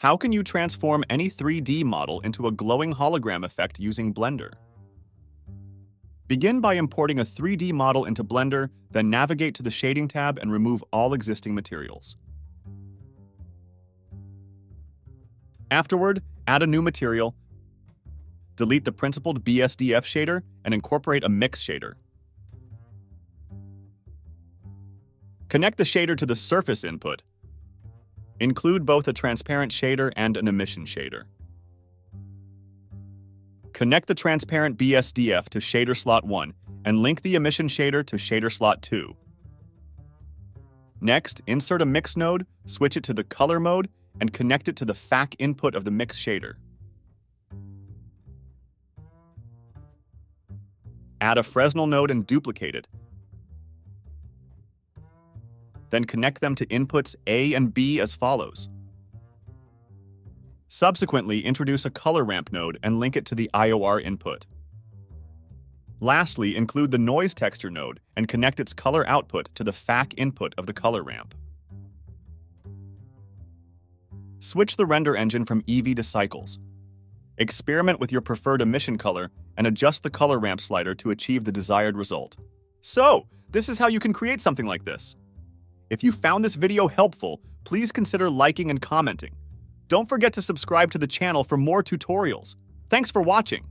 How can you transform any 3D model into a glowing hologram effect using Blender? Begin by importing a 3D model into Blender, then navigate to the Shading tab and remove all existing materials. Afterward, add a new material, delete the Principled BSDF shader, and incorporate a Mix shader. Connect the shader to the surface input. Include both a transparent shader and an emission shader. Connect the transparent BSDF to shader slot 1 and link the emission shader to shader slot 2. Next, insert a mix node, switch it to the color mode, and connect it to the FAC input of the mix shader. Add a Fresnel node and duplicate it. Then connect them to inputs A and B as follows. Subsequently, introduce a Color Ramp node and link it to the IOR input. Lastly, include the Noise Texture node and connect its color output to the FAC input of the Color Ramp. Switch the render engine from Eevee to Cycles. Experiment with your preferred emission color and adjust the Color Ramp slider to achieve the desired result. So, this is how you can create something like this. If you found this video helpful, please consider liking and commenting. Don't forget to subscribe to the channel for more tutorials. Thanks for watching.